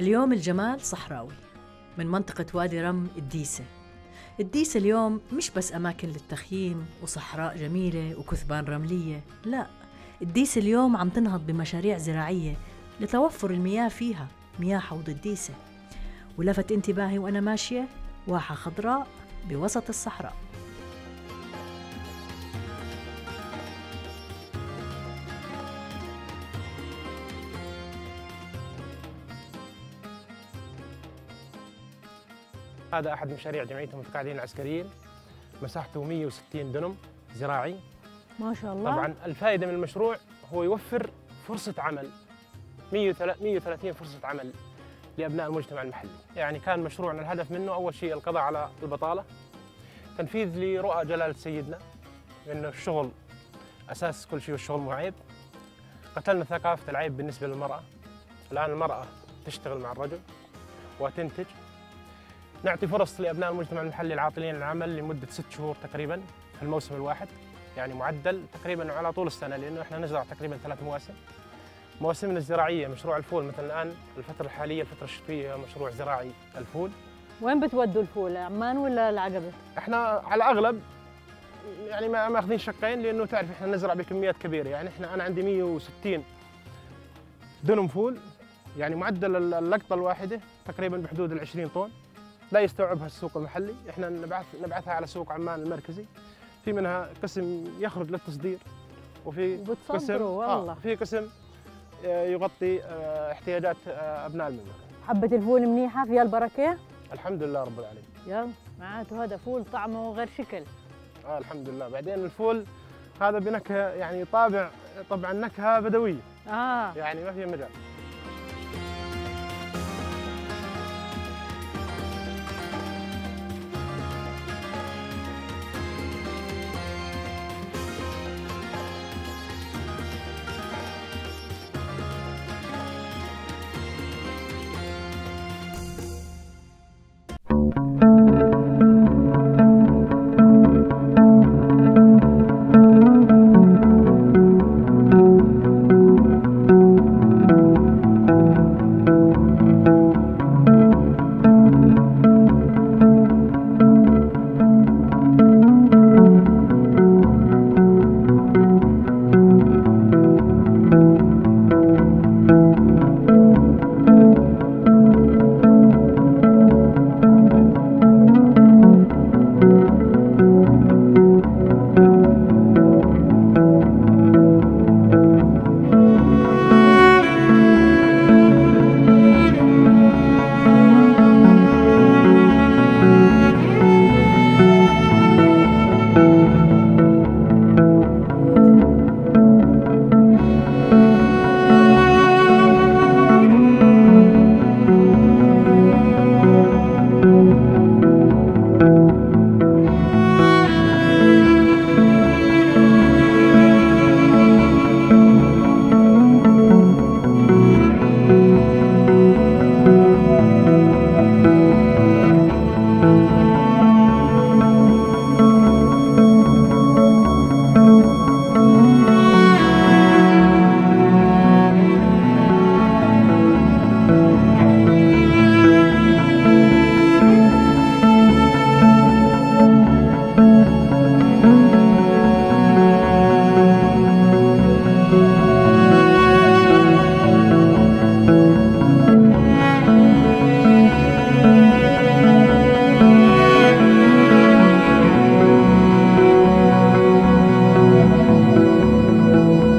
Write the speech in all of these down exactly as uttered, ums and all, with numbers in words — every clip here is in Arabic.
اليوم الجمال صحراوي من منطقة وادي رم الديسة. الديسة اليوم مش بس أماكن للتخييم وصحراء جميلة وكثبان رملية، لا، الديسة اليوم عم تنهض بمشاريع زراعية لتوفر المياه فيها، مياه حوض الديسة. ولفت انتباهي وأنا ماشية واحة خضراء بوسط الصحراء. هذا أحد مشاريع جمعية المتقاعدين العسكريين، مساحته مئة وستين دنم زراعي، ما شاء الله. طبعا الفائدة من المشروع هو يوفر فرصة عمل، مئة وثلاثين فرصة عمل لأبناء المجتمع المحلي. يعني كان مشروعنا الهدف منه أول شيء القضاء على البطالة، تنفيذ لرؤى جلالة سيدنا أنه الشغل أساس كل شيء والشغل مو عيب. قتلنا ثقافة العيب بالنسبة للمرأة، الآن المرأة تشتغل مع الرجل وتنتج. نعطي فرص لأبناء المجتمع المحلي العاطلين العمل لمدة ست شهور تقريباً في الموسم الواحد، يعني معدل تقريباً على طول السنة، لأنه إحنا نزرع تقريباً ثلاث مواسم. مواسمنا الزراعية مشروع الفول مثلا، الآن الفترة الحالية الفترة الشتوية مشروع زراعي الفول. وين بتودوا الفول؟ عمان ولا العقبة؟ إحنا على الأغلب يعني ما ماخذين شقين، لأنه تعرف إحنا نزرع بكميات كبيرة. يعني إحنا أنا عندي مئة وستين دنم فول، يعني معدل اللقطة الواحدة تقريباً بحدود العشرين طن، لا يستوعبها السوق المحلي. احنا نبعث نبعثها على سوق عمان المركزي، في منها قسم يخرج للتصدير، وفي قسم والله. آه في قسم يغطي احتياجات ابناء المملكه. حبه الفول منيحه فيها البركه، الحمد لله رب العالمين. يلا معناته هذا فول طعمه غير شكل. اه الحمد لله. بعدين الفول هذا بنكهه، يعني طابع طبعا نكهه بدويه، اه يعني ما في مجال.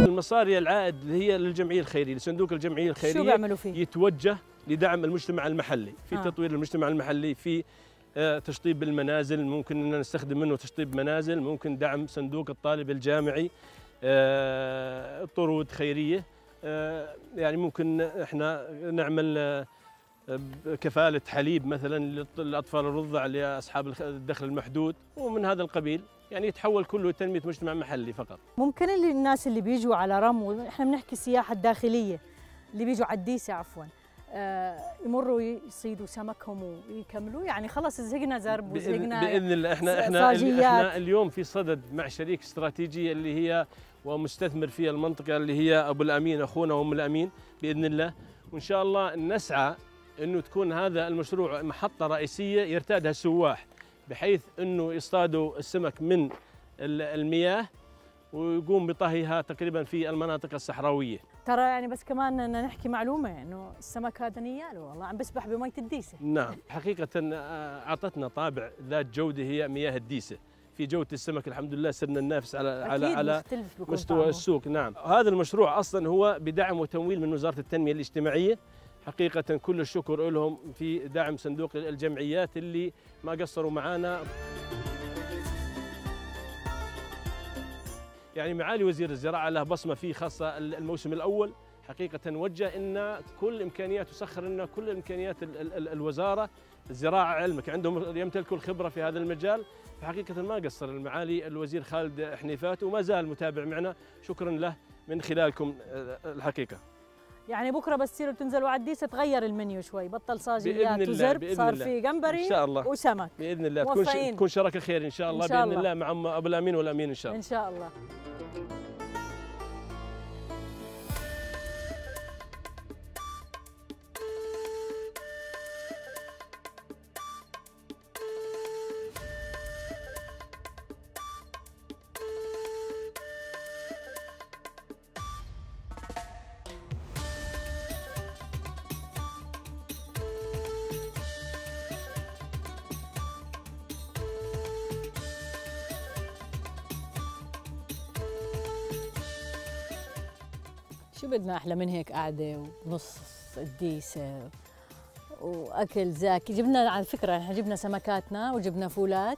المصاري العائد اللي هي للجمعيه الخيريه، لصندوق الجمعيه الخيريه، شو بيعملوا فيه؟ يتوجه لدعم المجتمع المحلي، في آه. تطوير المجتمع المحلي، في آه تشطيب المنازل، ممكن اننا نستخدم منه تشطيب منازل، ممكن دعم صندوق الطالب الجامعي، آه طرود خيريه، آه يعني ممكن احنا نعمل آه كفاله حليب مثلا للاطفال الرضع لاصحاب الدخل المحدود، ومن هذا القبيل. يعني يتحول كله لتنمية مجتمع محلي فقط. ممكن اللي الناس اللي بيجوا على رم، ونحن بنحكي سياحة داخلية، اللي بيجوا على الديسة عفوا آه يمروا يصيدوا سمكهم ويكملوا، يعني خلاص زهقنا زرب وزهقنا بإذن الله. احنا احنا احنا اليوم في صدد مع شريك استراتيجي اللي هي ومستثمر في المنطقة اللي هي أبو الأمين، أخونا أم الأمين بإذن الله. وإن شاء الله نسعى انه تكون هذا المشروع محطه رئيسيه يرتادها السواح، بحيث انه يصطادوا السمك من المياه ويقوم بطهيها تقريبا في المناطق الصحراويه. ترى يعني بس كمان أنا نحكي معلومه انه السمك هذا نياله والله عم بسبح بميه الديسه. نعم حقيقه اعطتنا طابع ذات جوده هي مياه الديسه. في جوده السمك الحمد لله صرنا ننافس على على على مستوى طعمه. السوق. نعم هذا المشروع اصلا هو بدعم وتمويل من وزاره التنميه الاجتماعيه، حقيقه كل الشكر لهم في دعم صندوق الجمعيات اللي ما قصروا معانا. يعني معالي وزير الزراعه له بصمه فيه خاصه الموسم الاول، حقيقه وجه ان كل امكانيات تسخر لنا كل امكانيات ال ال ال الوزاره الزراعه، علمك عندهم يمتلكوا الخبره في هذا المجال، فحقيقه ما قصر المعالي الوزير خالد حنيفات وما زال متابع معنا، شكرا له من خلالكم الحقيقه. يعني بكره بس تصيروا تنزلوا على الديسه تغير المنيو شوي، بطل صاجيات وزرب، صار في جمبري وسمك باذن الله. تكون تكون شراكه خير ان شاء الله، إن شاء باذن الله. الله مع ابو الامين والامين ان شاء الله ان شاء الله. شو بدنا أحلى من هيك قعدة ونص الديسة وأكل زاكي. جبنا على فكرة نحن جبنا سمكاتنا وجبنا فولات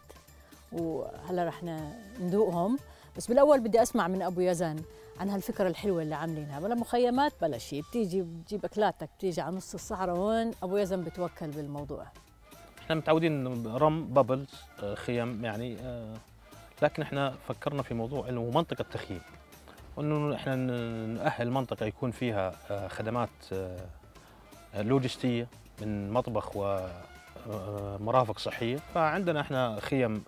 وهلا رح ندوقهم، بس بالأول بدي أسمع من أبو يزن عن هالفكرة الحلوة اللي عاملينها، بلا مخيمات بلا شيء، بتيجي بتجيب أكلاتك بتيجي على نص الصحراء. هون أبو يزن بتوكل بالموضوع. إحنا متعودين رم بابلز خيم يعني، لكن إحنا فكرنا في موضوع إنه منطقة تخييم، وانه احنا نأهل منطقه يكون فيها خدمات لوجستيه من مطبخ ومرافق صحيه، فعندنا احنا خيم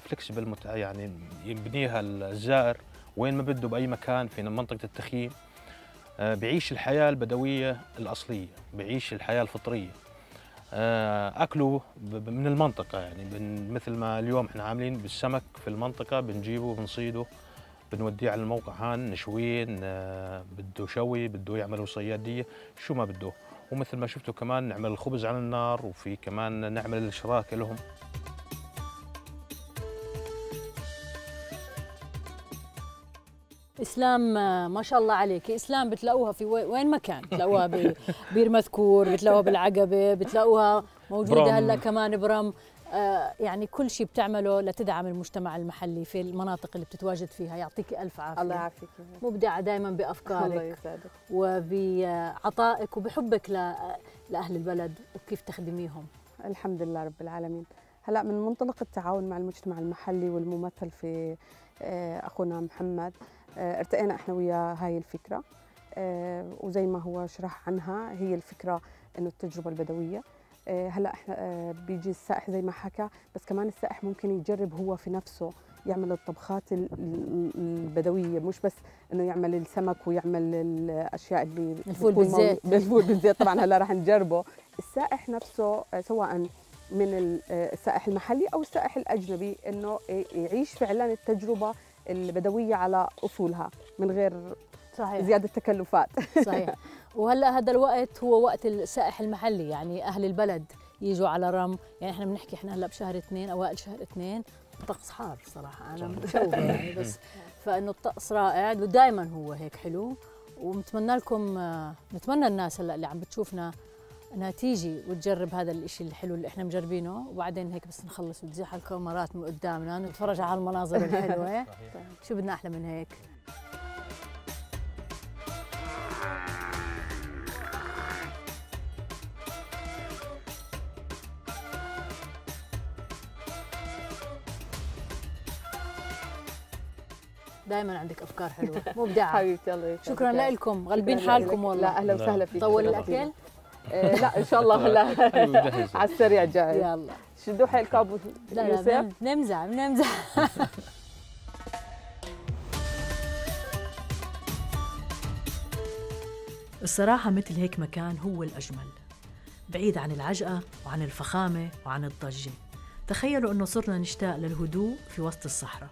فلكسبل يعني يبنيها الزائر وين ما بده باي مكان في منطقه التخييم، بيعيش الحياه البدويه الاصليه، بيعيش الحياه الفطريه، اكله من المنطقه يعني، مثل ما اليوم احنا عاملين بالسمك في المنطقه، بنجيبه بنصيده بنوديه على الموقع هان نشويه، بده شوي بده يعملوا صياديه شو ما بده، ومثل ما شفتوا كمان نعمل الخبز على النار، وفي كمان نعمل الشراكه لهم. اسلام ما شاء الله عليك، اسلام بتلاقوها في وين ما كان، بتلاقوها ببير مذكور، بتلاقوها بالعقبه، بتلاقوها موجوده هلا كمان برم. يعني كل شيء بتعمله لتدعم المجتمع المحلي في المناطق اللي بتتواجد فيها. يعطيك ألف عافية. الله يعافيك. مبدعة دائما بأفكارك. الله يسعدك. وبعطائك وبحبك لأهل البلد وكيف تخدميهم. الحمد لله رب العالمين. هلا من منطلق التعاون مع المجتمع المحلي والممثل في أخونا محمد، ارتئينا احنا وياه هاي الفكرة، وزي ما هو شرح عنها هي الفكرة إنه التجربة البدوية. هلا احنا بيجي السائح زي ما حكى، بس كمان السائح ممكن يجرب هو في نفسه يعمل الطبخات البدويه، مش بس انه يعمل السمك ويعمل الاشياء اللي الفول بالزيت. الفول بالزيت طبعا هلا راح نجربه. السائح نفسه سواء من السائح المحلي او السائح الاجنبي انه يعيش فعلا التجربه البدويه على اصولها من غير صحيح. زيادة التكلفات. صحيح. وهلا هذا الوقت هو وقت السائح المحلي، يعني أهل البلد يجوا على رم، يعني احنا بنحكي احنا هلا بشهر اثنين أوائل شهر اثنين، طقس حار صراحة أنا متشوقة يعني، بس فإنه الطقس رائع ودائما هو هيك حلو، ونتمنى لكم نتمنى الناس هلا اللي عم بتشوفنا انها تيجي وتجرب هذا الشيء الحلو اللي احنا مجربينه، وبعدين هيك بس نخلص وتزيح الكاميرات من قدامنا نتفرج على المناظر الحلوة. شو بدنا أحلى من هيك؟ دائما عندك افكار حلوه مبدعه حبيبتي. الله يسعدك. شكرا لكم، غالبين حالكم والله. لا اهلا وسهلا فيك. طول الاكل؟ آه لا ان شاء الله هلا على السريع جاهز. يلا شدوا حيلكم ابو يوسف. لا بنمزح بنمزح. الصراحه مثل هيك مكان هو الاجمل، بعيد عن العجقة وعن الفخامة وعن الضجة. تخيلوا أنه صرنا نشتاق للهدوء في وسط الصحراء.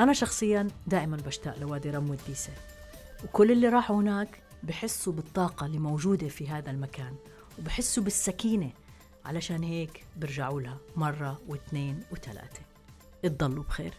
أنا شخصياً دائماً بشتاق لوادي رم والديسة، وكل اللي راحوا هناك بحسوا بالطاقة اللي موجودة في هذا المكان وبحسوا بالسكينة، علشان هيك برجعوا لها مرة واثنين وثلاثة. اتضلوا بخير.